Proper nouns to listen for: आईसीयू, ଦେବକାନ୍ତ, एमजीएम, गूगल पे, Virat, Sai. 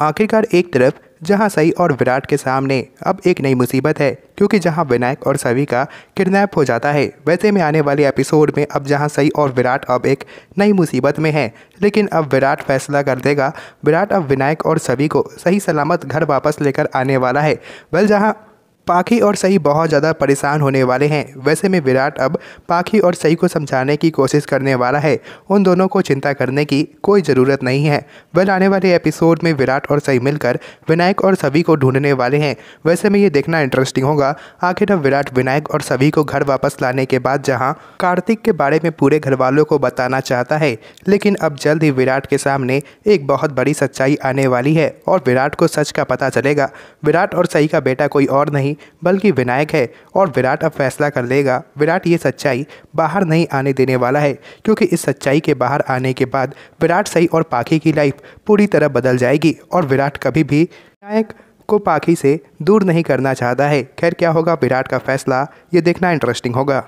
आखिरकार एक तरफ जहां साई और विराट के सामने अब एक नई मुसीबत है, क्योंकि जहां विनायक और सभी का किडनैप हो जाता है, वैसे में आने वाले एपिसोड में अब जहां साई और विराट अब एक नई मुसीबत में हैं। लेकिन अब विराट फैसला कर देगा। विराट अब विनायक और सभी को सही सलामत घर वापस लेकर आने वाला है। बल जहाँ पाखी और सई बहुत ज़्यादा परेशान होने वाले हैं, वैसे में विराट अब पाखी और सई को समझाने की कोशिश करने वाला है। उन दोनों को चिंता करने की कोई ज़रूरत नहीं है। वह आने वाले एपिसोड में विराट और सई मिलकर विनायक और सभी को ढूंढने वाले हैं। वैसे में ये देखना इंटरेस्टिंग होगा आखिर अब विराट विनायक और सभी को घर वापस लाने के बाद जहाँ कार्तिक के बारे में पूरे घर वालों को बताना चाहता है, लेकिन अब जल्द ही विराट के सामने एक बहुत बड़ी सच्चाई आने वाली है और विराट को सच का पता चलेगा। विराट और सई का बेटा कोई और नहीं बल्कि विनायक है और विराट अब फैसला कर लेगा। विराट ये सच्चाई बाहर नहीं आने देने वाला है, क्योंकि इस सच्चाई के बाहर आने के बाद विराट सई और पाखी की लाइफ पूरी तरह बदल जाएगी और विराट कभी भी विनायक को पाखी से दूर नहीं करना चाहता है। खैर क्या होगा विराट का फैसला, ये देखना इंटरेस्टिंग होगा।